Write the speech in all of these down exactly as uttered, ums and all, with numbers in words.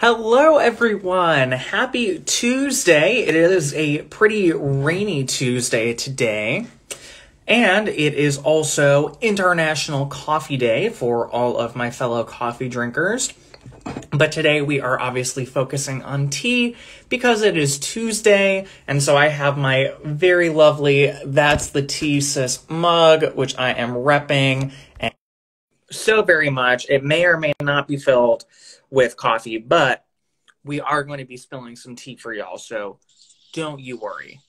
Hello everyone, happy Tuesday. It is a pretty rainy Tuesday today, and it is also International Coffee Day for all of my fellow coffee drinkers. But today we are obviously focusing on tea because it is Tuesday, and so I have my very lovely That's the Tea Sis mug, which I am repping and so very much. It may or may not be filled with coffee, but we are going to be spilling some tea for y'all, so don't you worry.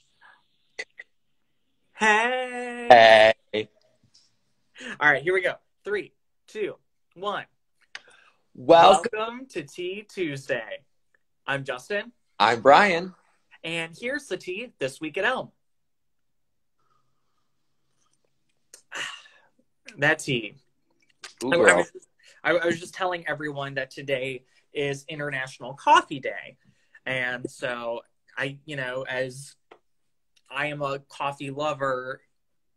Hey! Hey! All right, here we go. Three, two, one. Welcome, Welcome to Tea Tuesday. I'm Justin. I'm Brian. And here's the tea this week at Elm. That tea. Ooh, girl. I was, I was just telling everyone that today is International Coffee Day. And so I, you know, as I am a coffee lover,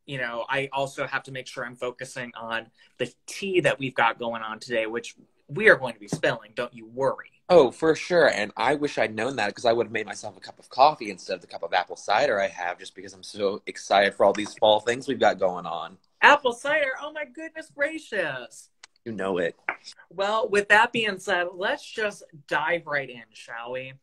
you know, I also have to make sure I'm focusing on the tea that we've got going on today, which we are going to be spilling. Don't you worry. Oh, for sure. And I wish I'd known that, because I would have made myself a cup of coffee instead of the cup of apple cider I have, just because I'm so excited for all these fall things we've got going on. Apple cider. Oh, my goodness gracious. You know it. Well, with that being said, let's just dive right in, shall we?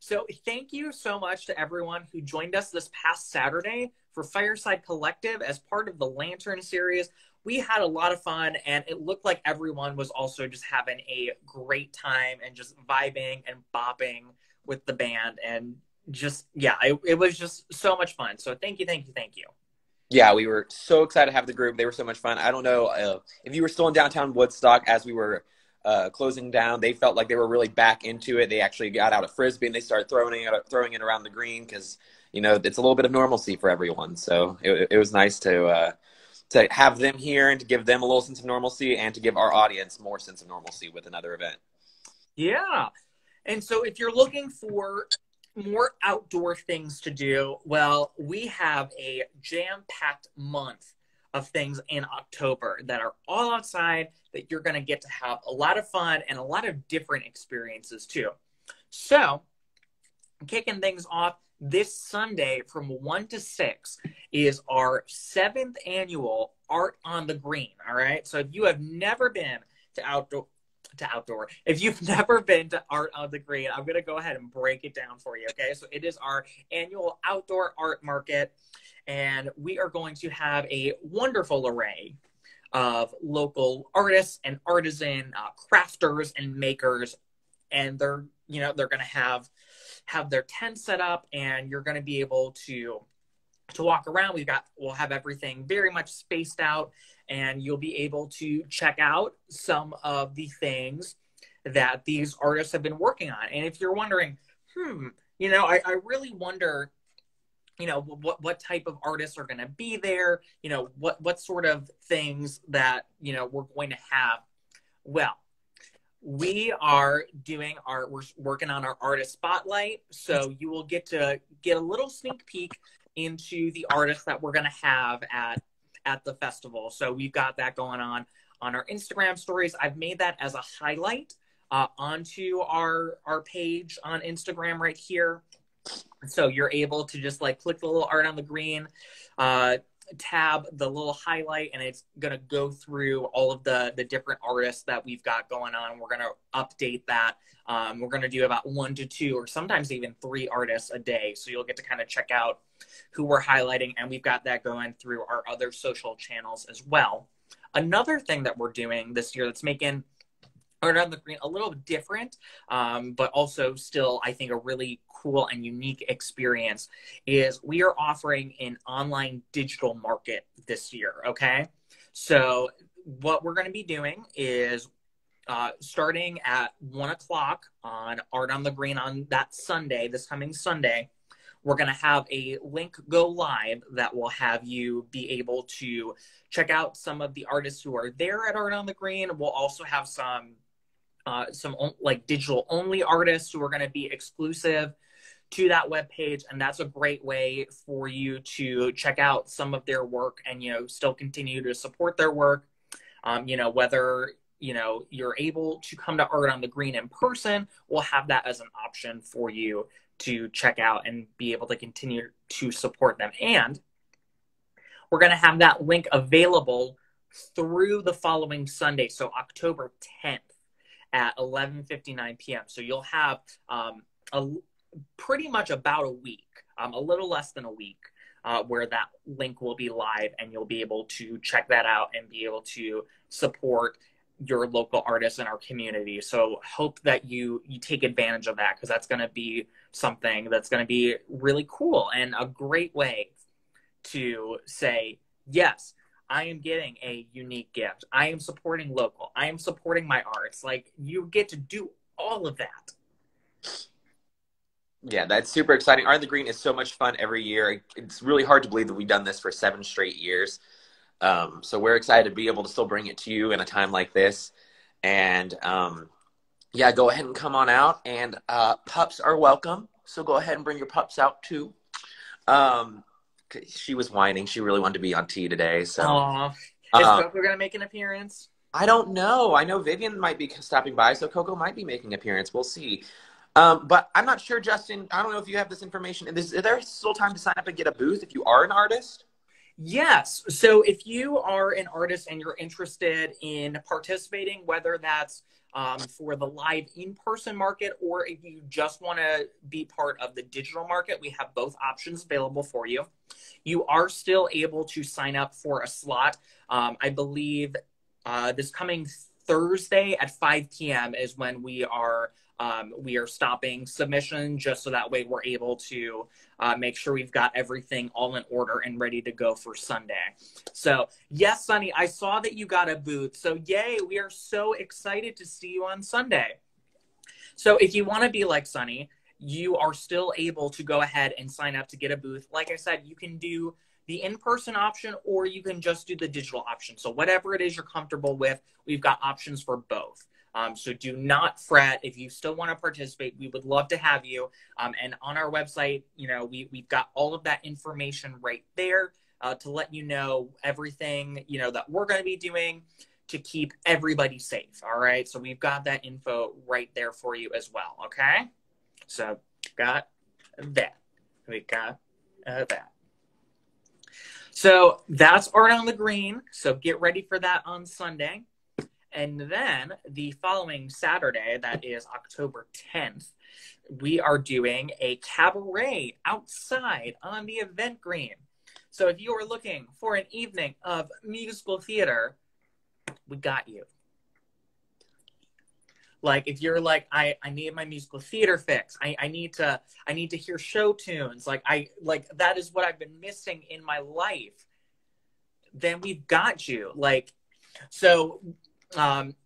So thank you so much to everyone who joined us this past Saturday for Fireside Collective as part of the Lantern Series. We had a lot of fun, and it looked like everyone was also just having a great time and just vibing and bopping with the band. And just, yeah, it, it was just so much fun. So thank you, thank you, thank you. Yeah, we were so excited to have the group. They were so much fun. I don't know uh, if you were still in downtown Woodstock as we were uh, closing down. They felt like they were really back into it. They actually got out a Frisbee and they started throwing it, throwing it around the green, because, you know, it's a little bit of normalcy for everyone. So it, it was nice to uh, to have them here and to give them a little sense of normalcy, and to give our audience more sense of normalcy with another event. Yeah. And so if you're looking for more outdoor things to do, well, we have a jam-packed month of things in October that are all outside that you're going to get to have a lot of fun and a lot of different experiences too. So kicking things off this Sunday from one to six is our seventh annual Art on the Green. All right. So if you have never been to outdoor to outdoor. If you've never been to Art on the Green, I'm going to go ahead and break it down for you, okay? So it is our annual outdoor art market, and we are going to have a wonderful array of local artists and artisan uh, crafters and makers, and they're, you know, they're going to have have their tent set up, and you're going to be able to to walk around. We've got, we'll have everything very much spaced out, and you'll be able to check out some of the things that these artists have been working on. And if you're wondering, hmm, you know, I, I really wonder, you know, what, what type of artists are going to be there? You know, what, what sort of things that, you know, we're going to have? Well, we are doing our, we're working on our artist spotlight. So you will get to get a little sneak peek into the artists that we're going to have at at the festival. So we've got that going on on our Instagram stories. I've made that as a highlight uh, onto our our page on Instagram right here. So you're able to just like click the little Art on the Green uh, tab, the little highlight, and it's going to go through all of the, the different artists that we've got going on. We're going to update that. Um, we're going to do about one to two or sometimes even three artists a day. So you'll get to kind of check out who we're highlighting, and we've got that going through our other social channels as well. Another thing that we're doing this year that's making Art on the Green a little different, um, but also still, I think, a really cool and unique experience is we are offering an online digital market this year, okay? So what we're going to be doing is uh, starting at one o'clock on Art on the Green on that Sunday, this coming Sunday, we're going to have a link go live that will have you be able to check out some of the artists who are there at Art on the Green. We'll also have some uh, some like digital only artists who are going to be exclusive to that webpage. And that's a great way for you to check out some of their work and, you know, still continue to support their work. Um, you know, whether you know, you're able to come to Art on the Green in person, we'll have that as an option for you to check out and be able to continue to support them. And we're going to have that link available through the following Sunday, so October tenth at eleven fifty-nine p m So you'll have um, a, pretty much about a week, um, a little less than a week, Uh, where that link will be live, and you'll be able to check that out and be able to support your local artists in our community. So hope that you you take advantage of that, because that's going to be something that's going to be really cool and a great way to say, yes, I am getting a unique gift. I am supporting local. I am supporting my arts. Like, you get to do all of that. Yeah, that's super exciting. Art on the Green is so much fun every year. It's really hard to believe that we've done this for seven straight years. Um, so we're excited to be able to still bring it to you in a time like this. And, um, yeah, go ahead and come on out. And uh, pups are welcome. So go ahead and bring your pups out, too. Um, she was whining. She really wanted to be on tea today. So Aww. Is um, Coco going to make an appearance? I don't know. I know Vivian might be stopping by, so Coco might be making an appearance. We'll see. Um, but I'm not sure, Justin, I don't know if you have this information. Is there still time to sign up and get a booth if you are an artist? Yes. So if you are an artist and you're interested in participating, whether that's um, for the live in-person market, or if you just want to be part of the digital market, we have both options available for you. You are still able to sign up for a slot. Um, I believe uh, this coming Thursday at five p m is when we are... Um, we are stopping submission, just so that way we're able to uh, make sure we've got everything all in order and ready to go for Sunday. So yes, Sunny, I saw that you got a booth. So yay, we are so excited to see you on Sunday. So if you want to be like Sunny, you are still able to go ahead and sign up to get a booth. Like I said, you can do the in-person option, or you can just do the digital option. So whatever it is you're comfortable with, we've got options for both. Um, so do not fret. If you still want to participate, we would love to have you. Um, and on our website, you know, we, we've got all of that information right there uh, to let you know everything, you know, that we're going to be doing to keep everybody safe. All right. So we've got that info right there for you as well. Okay. So got that. We got uh, that. So that's Art on the Green. So get ready for that on Sunday. And then the following Saturday, that is October tenth, we are doing a cabaret outside on the event green. So if you are looking for an evening of musical theater, we got you. Like, if you're like, I, I need my musical theater fix. I, I need to I need to hear show tunes. Like I like that is what I've been missing in my life. Then we've got you. Like, so Um,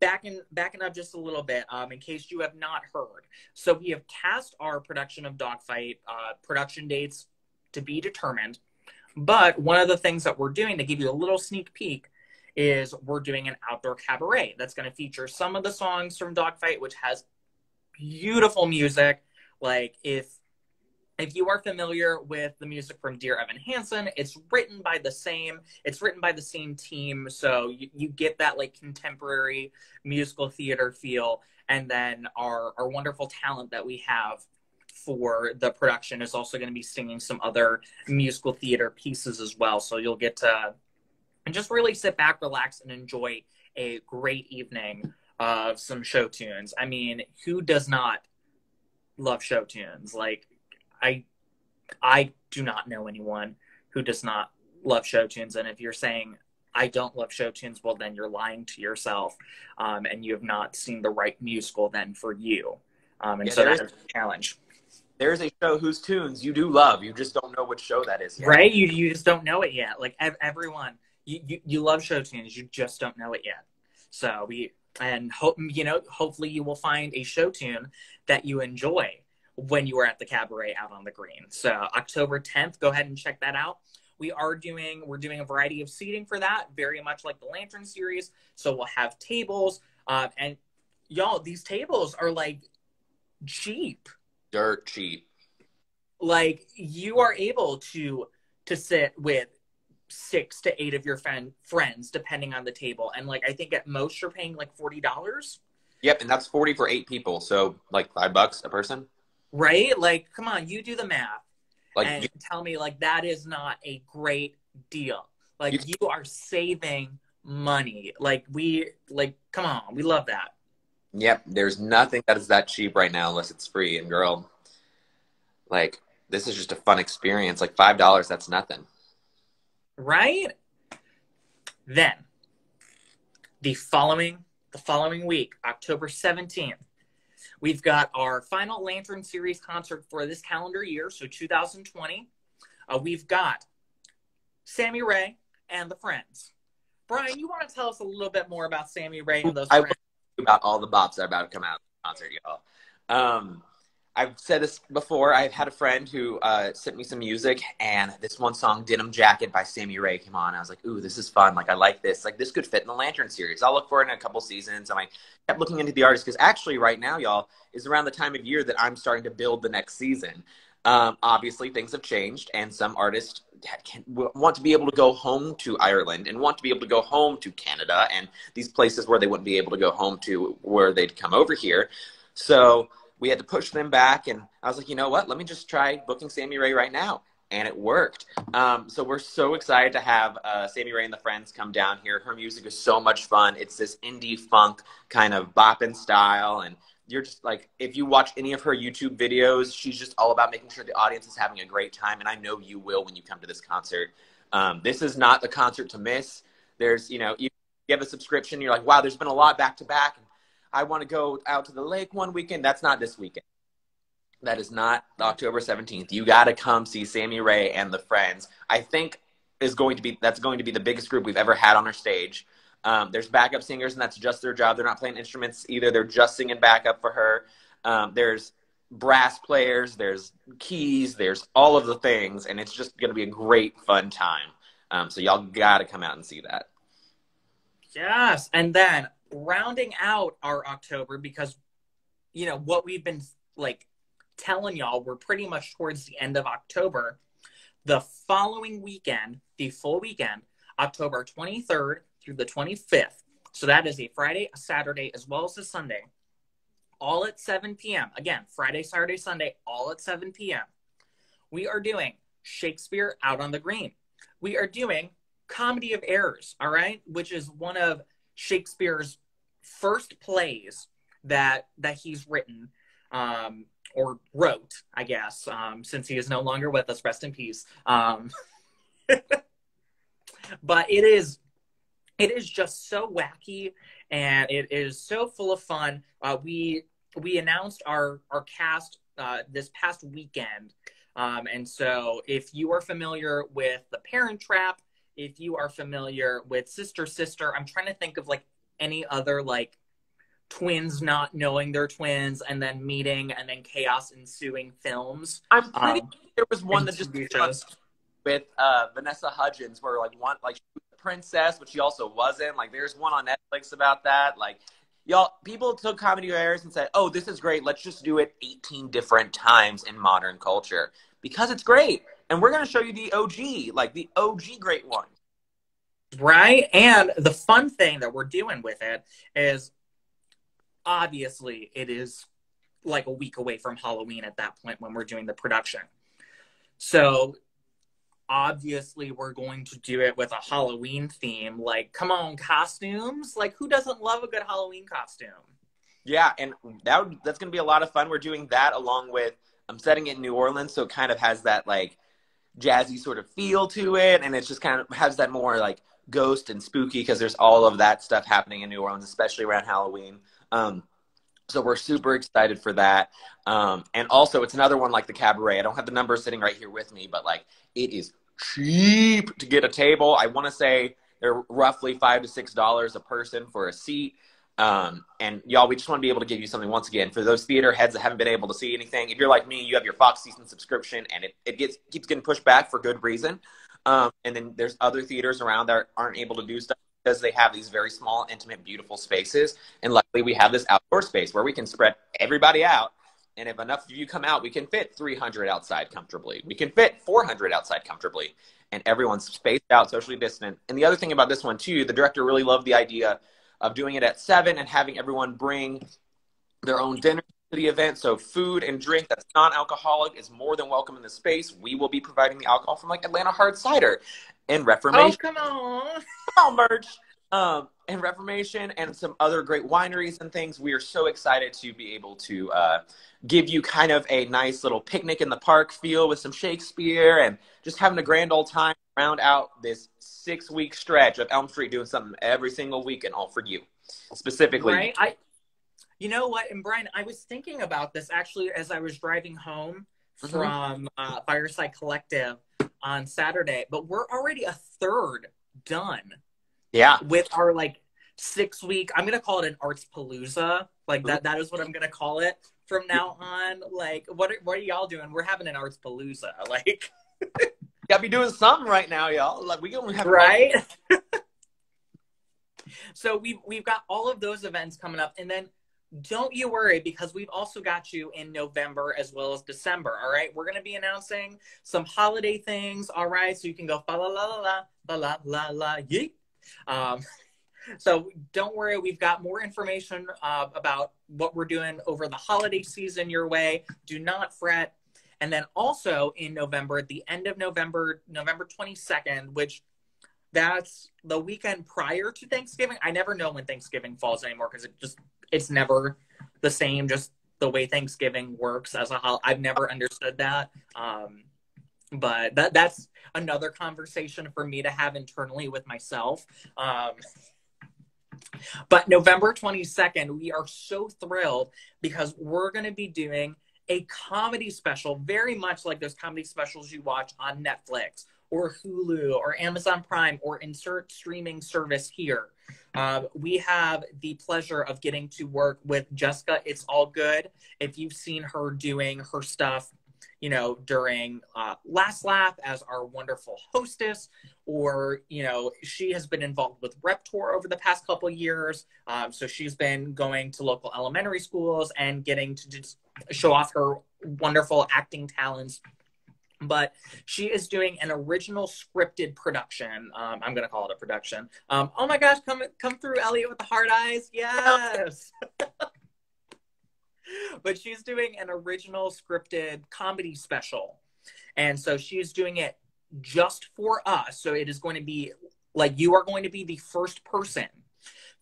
backing, backing up just a little bit, um, in case you have not heard. So we have cast our production of Dogfight, uh, production dates to be determined. But one of the things that we're doing to give you a little sneak peek is we're doing an outdoor cabaret that's going to feature some of the songs from Dogfight, which has beautiful music. Like, if, if you are familiar with the music from Dear Evan Hansen, it's written by the same, it's written by the same team. So you, you get that like contemporary musical theater feel. And then our, our wonderful talent that we have for the production is also going to be singing some other musical theater pieces as well. So you'll get to and just really sit back, relax, and enjoy a great evening of some show tunes. I mean, who does not love show tunes? Like, I I do not know anyone who does not love show tunes. And if you're saying, I don't love show tunes, well, then you're lying to yourself. Um, and you have not seen the right musical then for you. Um, and yeah, so that is a challenge. There's a show whose tunes you do love. You just don't know which show that is yet. Right? You, you just don't know it yet. Like, ev everyone, you, you, you love show tunes. You just don't know it yet. So we, and hope, you know, hopefully you will find a show tune that you enjoy when you are at the cabaret out on the green. So October tenth, go ahead and check that out. We are doing, we're doing a variety of seating for that, very much like the Lantern Series. So we'll have tables. Uh, and y'all, these tables are like cheap. Dirt cheap. Like, you are able to, to sit with six to eight of your friend friends, depending on the table. And like, I think at most you're paying like forty dollars. Yep. And that's forty for eight people. So like five bucks a person. Right. Like, come on, you do the math. Like, and you tell me like, that is not a great deal. Like you, you are saving money. Like we, like, come on, we love that. Yep. There's nothing that is that cheap right now, unless it's free. And girl, like, this is just a fun experience. Like five dollars, that's nothing. Right? Then the following, the following week, October seventeenth, we've got our final Lantern Series concert for this calendar year. So two thousand twenty, uh, we've got Sammy Rae and The Friends. Brian, you want to tell us a little bit more about Sammy Rae and those I friends? About all the bops that are about to come out of the concert, y'all. Um, I've said this before. I've had a friend who uh, sent me some music, and this one song, Denim Jacket by Sammy Rae, came on. I was like, ooh, this is fun. Like, I like this. Like, this could fit in the Lantern Series. I'll look for it in a couple seasons. And I kept looking into the artist because actually right now, y'all, is around the time of year that I'm starting to build the next season. Um, obviously, things have changed, and some artists can, want to be able to go home to Ireland and want to be able to go home to Canada and these places where they wouldn't be able to go home to where they'd come over here. So we had to push them back, and I was like, you know what? Let me just try booking Sammy Rae right now, and it worked. Um, so we're so excited to have uh, Sammy Rae and The Friends come down here. Her music is so much fun. It's this indie funk kind of bopping style, and you're just like, if you watch any of her YouTube videos, she's just all about making sure the audience is having a great time. And I know you will when you come to this concert. Um, this is not the concert to miss. There's, you know, you have a subscription, you're like, wow, there's been a lot back to back. I want to go out to the lake one weekend. That's not this weekend. That is not October seventeenth. You got to come see Sammy Rae and The Friends. I think is going to be, that's going to be the biggest group we've ever had on our stage. Um, there's backup singers, and that's just their job. They're not playing instruments either. They're just singing backup for her. Um, there's brass players, there's keys, there's all of the things, and it's just going to be a great, fun time. Um, so y'all got to come out and see that. Yes, and then rounding out our October, because, you know, what we've been, like, telling y'all, we're pretty much towards the end of October. The following weekend, the full weekend, October twenty-third, through the twenty-fifth. So that is a Friday, a Saturday, as well as a Sunday, all at seven p m Again, Friday, Saturday, Sunday, all at seven p m We are doing Shakespeare Out on the Green. We are doing Comedy of Errors, all right, which is one of Shakespeare's first plays that that he's written um, or wrote, I guess, um, since he is no longer with us. Rest in peace. Um, but it is It is just so wacky, and it is so full of fun. Uh, we we announced our, our cast uh, this past weekend. Um, and so if you are familiar with The Parent Trap, if you are familiar with Sister Sister, I'm trying to think of, like, any other, like, twins not knowing they're twins and then meeting and then chaos ensuing films. I'm pretty um, sure there was one that just with uh, Vanessa Hudgens where, like, one, like, princess, but she also wasn't. Like, there's one on Netflix about that. Like, y'all, people took Comedy of Errors and said, oh, this is great, let's just do it eighteen different times in modern culture because it's great, and we're going to show you the O G, like the O G great one, right? And the fun thing that we're doing with it is, obviously, it is like a week away from Halloween at that point when we're doing the production, so obviously we're going to do it with a Halloween theme. Like, come on, costumes. Like, who doesn't love a good Halloween costume? Yeah, and that would, that's going to be a lot of fun. We're doing that along with, I'm setting it in New Orleans, so it kind of has that, like, jazzy sort of feel to it, and it just kind of has that more, like, ghost and spooky because there's all of that stuff happening in New Orleans, especially around Halloween. Um, so we're super excited for that. Um, and also, it's another one like the Cabaret. I don't have the number sitting right here with me, but, like, it is cheap to get a table. I want to say they're roughly five to six dollars a person for a seat. Um, and y'all, we just want to be able to give you something once again for those theater heads that haven't been able to see anything. If you're like me, you have your Fox season subscription, and it, it gets keeps getting pushed back for good reason. Um, and then there's other theaters around that aren't able to do stuff because they have these very small, intimate, beautiful spaces. And luckily, we have this outdoor space where we can spread everybody out And if enough of you come out, we can fit three hundred outside comfortably. We can fit four hundred outside comfortably. And everyone's spaced out, socially distant. And the other thing about this one, too, the director really loved the idea of doing it at seven and having everyone bring their own dinner to the event. So food and drink that's non-alcoholic is more than welcome in the space. We will be providing the alcohol from, like, Atlanta Hard Cider and Reformation. Oh, come on. Come on, merch. Um, and Reformation and some other great wineries and things. We are so excited to be able to uh, give you kind of a nice little picnic in the park feel with some Shakespeare and just having a grand old time, round out this six-week stretch of Elm Street doing something every single week and all for you specifically. Right? I, you know what? And Brian, I was thinking about this actually as I was driving home mm-hmm. from uh, Fireside Collective on Saturday, but we're already a third done. Yeah. With our, like, six week, I'm going to call it an Arts Palooza. Like, that, that is what I'm going to call it from now on. Like, what are, what are y'all doing? We're having an Arts Palooza. Like, gotta be doing something right now, y'all. Like, we gonna have right. So we've, we've got all of those events coming up. And then don't you worry, because we've also got you in November as well as December. All right. We're going to be announcing some holiday things. All right. So you can go fa la la la la, la la la la, yeet. Um, so don't worry, we've got more information uh, about what we're doing over the holiday season your way. Do not fret. And then also in November, at the end of November, November twenty-second, which that's the weekend prior to Thanksgiving. I never know when Thanksgiving falls anymore because it just, it's never the same, just the way Thanksgiving works as a holiday. I've never understood that. Um, but that that's another conversation for me to have internally with myself. Um, but November twenty-second, we are so thrilled because we're going to be doing a comedy special, very much like those comedy specials you watch on Netflix or Hulu or Amazon Prime or insert streaming service here. Uh, we have the pleasure of getting to work with Jessica. It's all good. If you've seen her doing her stuff, you know, during uh, Last Laugh as our wonderful hostess, or, you know, she has been involved with RepTour over the past couple years. Um, so she's been going to local elementary schools and getting to just show off her wonderful acting talents. But she is doing an original scripted production. Um, I'm going to call it a production. Um, oh my gosh, come, come through, Elliot, with the hard eyes. Yes. But she's doing an original scripted comedy special. And so she's doing it just for us. So it is going to be like, you are going to be the first person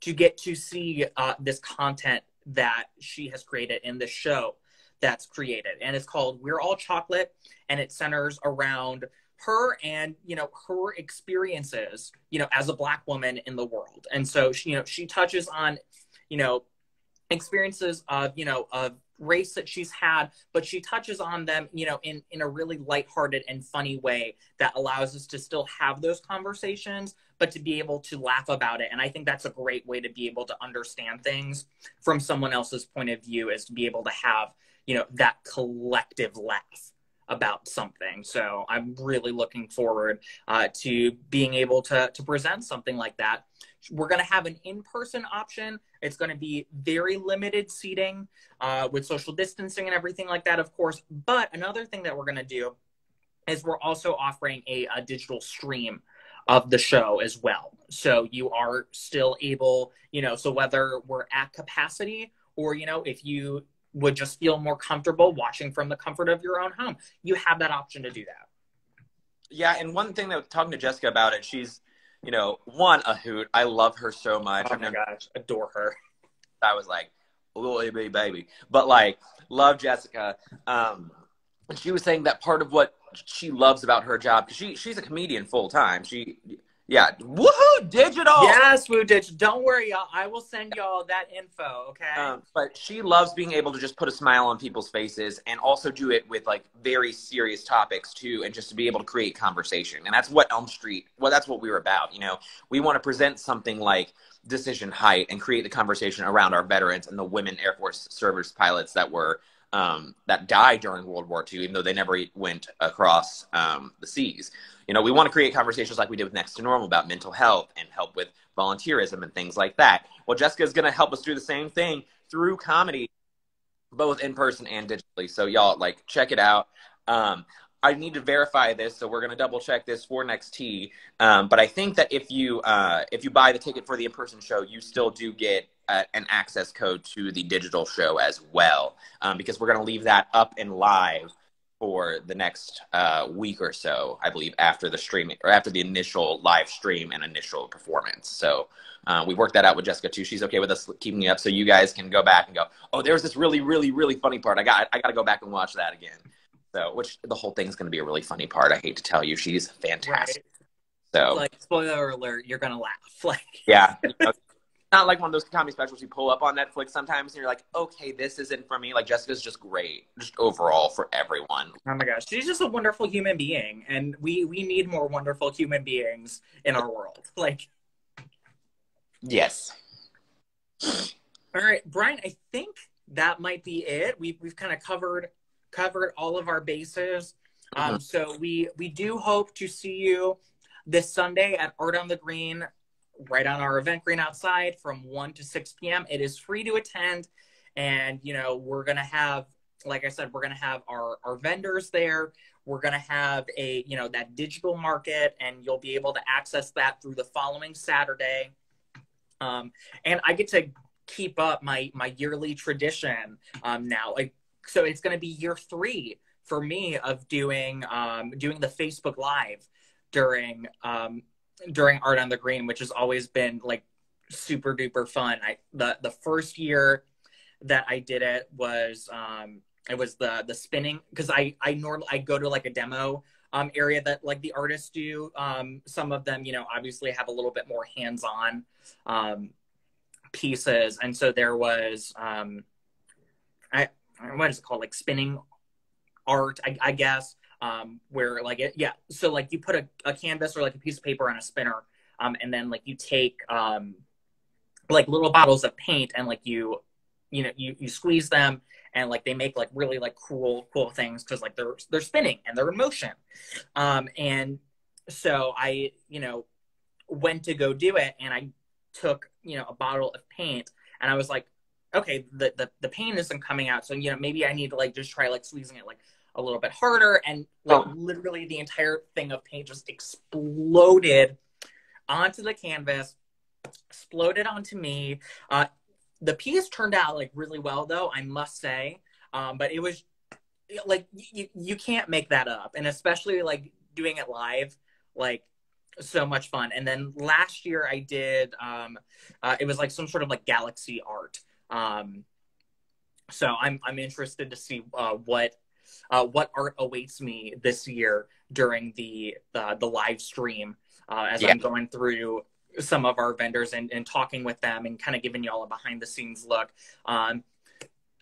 to get to see uh, this content that she has created in the show that's created. And it's called We're All Chocolate. And it centers around her and, you know, her experiences, you know, as a Black woman in the world. And so she, you know, she touches on, you know, experiences of, you know, of race that she's had, but she touches on them, you know, in, in a really lighthearted and funny way that allows us to still have those conversations, but to be able to laugh about it. And I think that's a great way to be able to understand things from someone else's point of view, is to be able to have, you know, that collective laugh about something. So I'm really looking forward uh, to being able to, to present something like that. We're going to have an in-person option. It's going to be very limited seating uh, with social distancing and everything like that, of course. But another thing that we're going to do is we're also offering a, a digital stream of the show as well. So you are still able, you know, so whether we're at capacity or, you know, if you would just feel more comfortable watching from the comfort of your own home, you have that option to do that. Yeah, and one thing that, talking to Jessica about it, she's, you know, one, a hoot. I love her so much. Oh my gosh, adore her. I was like, little baby, baby. But, like, love Jessica. Um, and she was saying that part of what she loves about her job, because she, she's a comedian full-time. She, yeah, woohoo, digital! Yes, woo, digital. Don't worry, y'all. I will send y'all that info, okay? Um, but she loves being able to just put a smile on people's faces and also do it with, like, very serious topics, too, and just to be able to create conversation. And that's what Elm Street, well, that's what we were about, you know? We want to present something like Decision Height and create the conversation around our veterans and the women Air Force service pilots that were, um, that died during World War Two, even though they never went across um, the seas. You know, we want to create conversations like we did with Next to Normal about mental health and help with volunteerism and things like that. Well, Jessica is going to help us do the same thing through comedy both in person and digitally. So y'all, like, check it out. Um, I need to verify this, so we're going to double check this for Next T. Um, but I think that if you uh, if you buy the ticket for the in-person show, you still do get uh, an access code to the digital show as well, um, because we're going to leave that up and live for the next uh, week or so, I believe, after the streaming or after the initial live stream and initial performance. So uh, we worked that out with Jessica too. She's okay with us keeping it up, so you guys can go back and go, oh, there's this really, really, really funny part. I got I got to go back and watch that again. So, which the whole thing's going to be a really funny part. I hate to tell you, she's fantastic. Right. So, like, spoiler alert, you're going to laugh. Like, yeah, you know, not like one of those comedy specials you pull up on Netflix sometimes, and you're like, okay, this isn't for me. Like, Jessica's just great, just overall for everyone. Oh my gosh, she's just a wonderful human being, and we we need more wonderful human beings in our world. Like, yes. All right, Brian, I think that might be it. We we've kind of covered. covered all of our bases. Um, mm-hmm. So we, we do hope to see you this Sunday at Art on the Green, right on our event green outside from one to six p m It is free to attend. And, you know, we're going to have, like I said, we're going to have our, our vendors there. We're going to have a, you know, that digital market, and you'll be able to access that through the following Saturday. Um, and I get to keep up my, my yearly tradition um, now. Like, so it's going to be year three for me of doing um, doing the Facebook Live during um, during Art on the Green, which has always been like super duper fun. I the the first year that I did it was um, it was the the spinning, because I I normally I go to like a demo um, area that like the artists do. Um, some of them, you know, obviously have a little bit more hands on um, pieces, and so there was um, I. what is it called, like spinning art, I, I guess, um, where like, it, yeah. So like you put a, a canvas or like a piece of paper on a spinner, um, and then like you take um, like little bottles of paint and like you, you know, you, you squeeze them, and like they make like really like cool, cool things, because like they're, they're spinning and they're in motion. Um, and so I, you know, went to go do it, and I took, you know, a bottle of paint, and I was like, okay, the, the, the pain isn't coming out. So, you know, maybe I need to like, just try like squeezing it like a little bit harder. And like, oh. literally the entire thing of paint just exploded onto the canvas, exploded onto me. Uh, the piece turned out like really well though, I must say. Um, but it was like, you, you can't make that up. And especially like doing it live, like, so much fun. And then last year I did, um, uh, it was like some sort of like galaxy art. Um, so I'm, I'm interested to see, uh, what, uh, what art awaits me this year during the, the, the live stream, uh, as yeah. I'm going through some of our vendors and, and talking with them and kind of giving y'all a behind the scenes look. Um,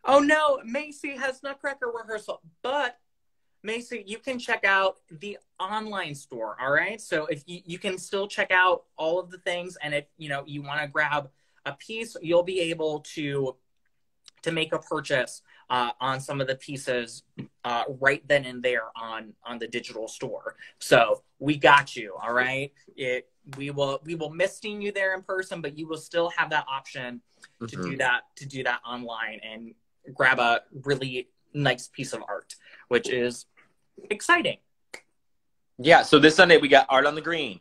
oh no, Macy has Nutcracker rehearsal, but Macy, you can check out the online store. All right. So if you, you can still check out all of the things, and if, you know, you want to grab a piece, you'll be able to to make a purchase uh, on some of the pieces uh, right then and there on on the digital store. So we got you, all right. It we will we will miss seeing you there in person, but you will still have that option mm-hmm. to do that to do that online and grab a really nice piece of art, which is exciting. Yeah. So this Sunday we got Art on the Green.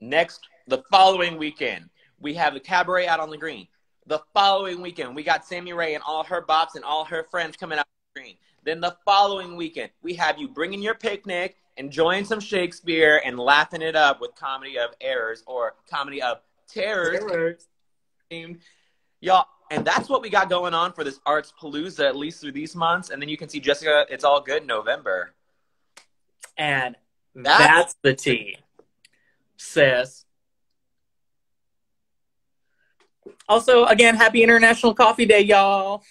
Next, the following weekend, we have the cabaret out on the green. The following weekend, we got Sammy Rae and all her bops and all her friends coming out on the green. Then the following weekend, we have you bringing your picnic, enjoying some Shakespeare, and laughing it up with Comedy of Errors or Comedy of Terrors. Y'all, and that's what we got going on for this Arts Palooza, at least through these months. And then you can see Jessica, It's All Good November. And that's, that's the tea, sis. Also, again, happy International Coffee Day, y'all.